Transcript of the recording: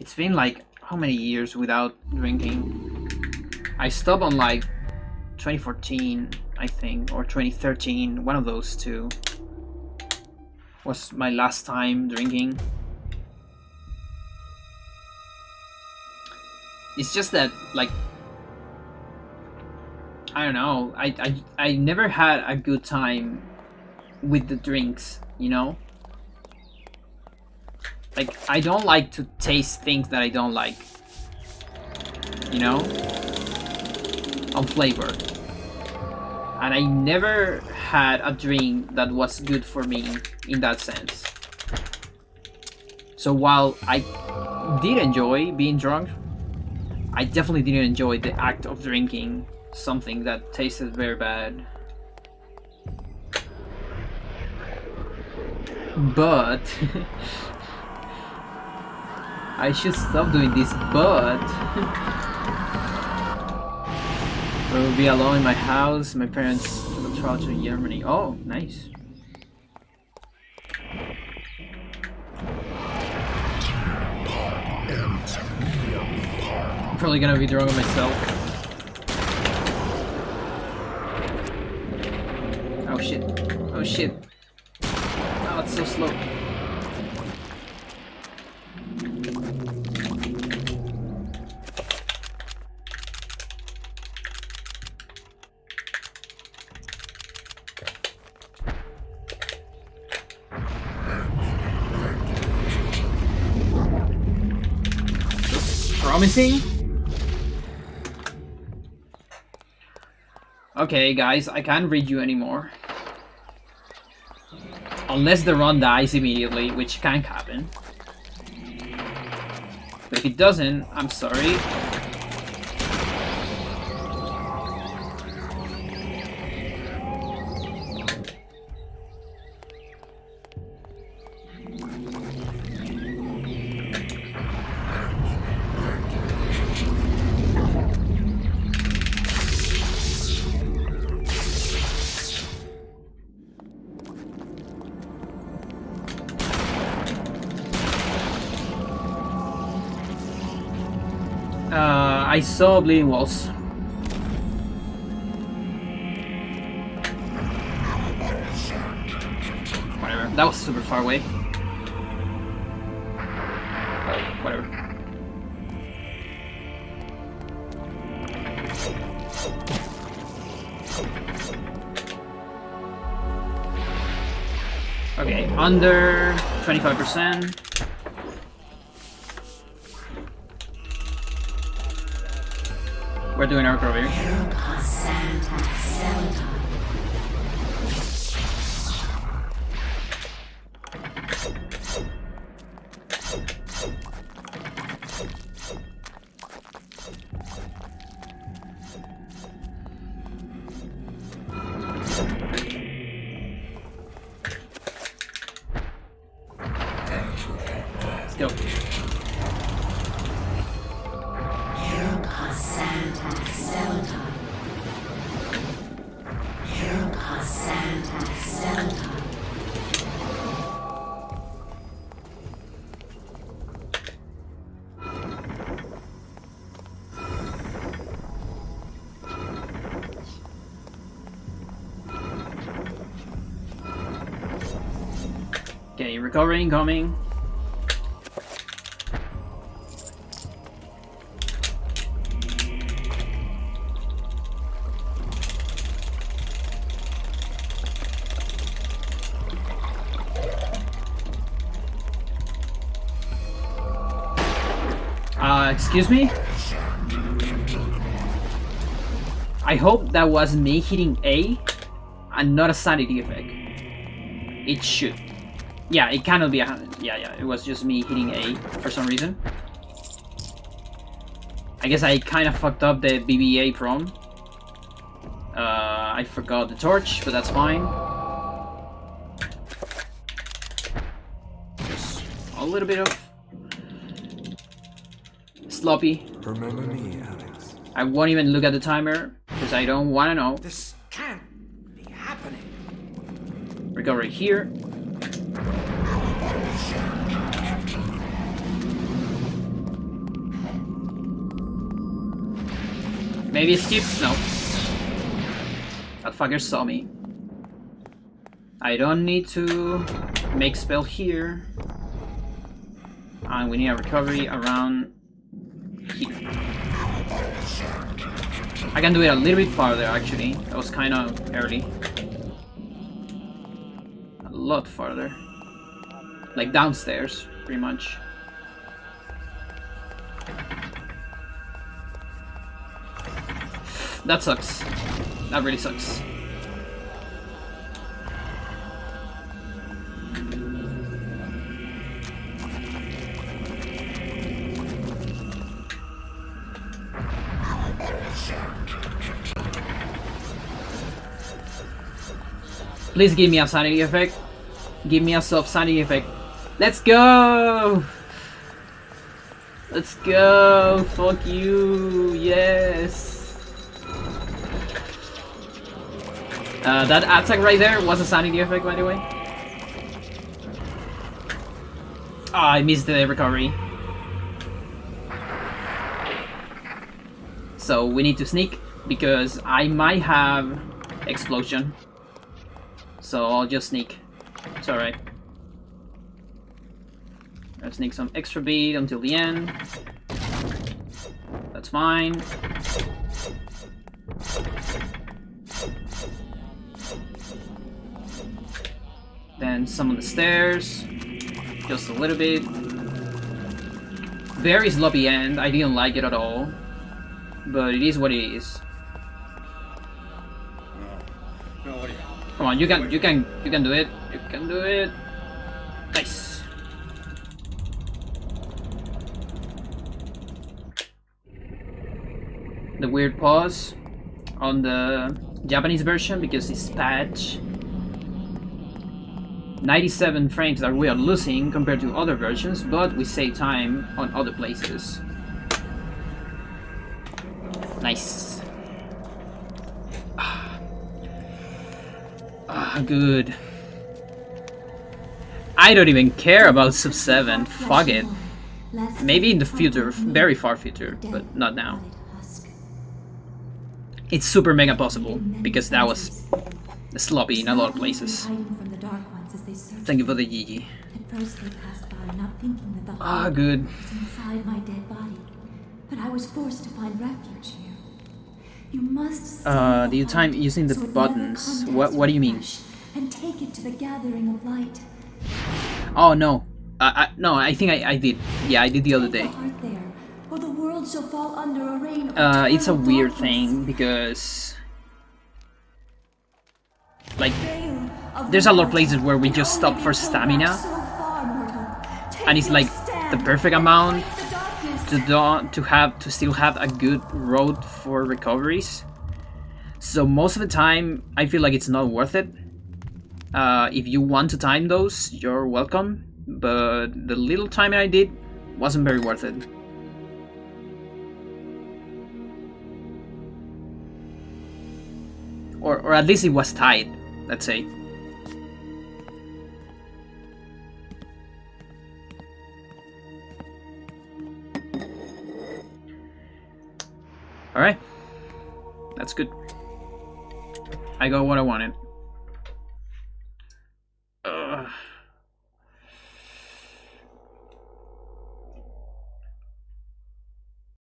It's been like how many years without drinking? I stopped on like 2014, I think, or 2013, one of those two was my last time drinking. It's just that, like, I don't know, I never had a good time with the drinks, you know? Like, I don't like to taste things that I don't like, you know, on flavor. And I never had a drink that was good for me in that sense. So while I did enjoy being drunk, I definitely didn't enjoy the act of drinking something that tasted very bad. But I should stop doing this, but I will be alone in my house. My parents took a trip to Germany. Oh, nice. I'm probably gonna be drunk myself. Oh shit. Oh shit. Oh, it's so slow. Promising? Okay, guys, I can't read you anymore. Unless the run dies immediately, which can't happen. But if it doesn't, I'm sorry. I saw Bleeding Walls. Whatever, that was super far away. Whatever. Okay, under 25%. We're doing our curve here. Let's go. Okay, recovering, coming. Excuse me? I hope that was me hitting A and not a sanity effect. It should. Yeah, it cannot be a... Yeah, it was just me hitting A for some reason. I guess I kind of fucked up the BBA prom. I forgot the torch, but that's fine. Just a little bit of... sloppy. Remember me, Alex. I won't even look at the timer, because I don't want to know. This can't be happening. We go right here. Maybe skip? No. That fucker saw me. I don't need to make spell here. And we need a recovery around here. I can do it a little bit farther, actually. That was kind of early. A lot farther. Like downstairs, pretty much. That sucks. That really sucks. Please give me a sanity effect. Give me a soft sanity effect. Let's go! Let's go! Fuck you! Yes! That attack right there was a sanity effect, by the way. Ah, I missed the recovery. So we need to sneak, because I might have explosion. So I'll just sneak. It's alright. I'll sneak some extra beat until the end. That's fine. Then some of the stairs, just a little bit. Very sloppy end, I didn't like it at all, but it is what it is. Come on, you can do it, you can do it. Nice. The weird pause on the Japanese version because it's patched. 97 frames that we are losing compared to other versions, but we save time on other places. Nice. Ah, good. I don't even care about sub 7, fuck it. Maybe in the future, very far future, but not now. It's super mega possible, because that was sloppy in a lot of places. Thank you for the GG. Ah, good. Inside my dead body, but I was forced to find refuge here. You must. The time using the buttons. What do you mean? And take it to the gathering of light. Oh no, I think I did. Yeah, I did the other day. It's a weird thing because, like, there's a lot of places where we just stop for stamina, and it's like the perfect amount to still have a good road for recoveries. So most of the time, I feel like it's not worth it. If you want to time those, you're welcome. But the little timing I did wasn't very worth it. Or at least it was tight, let's say. Alright, that's good. I got what I wanted.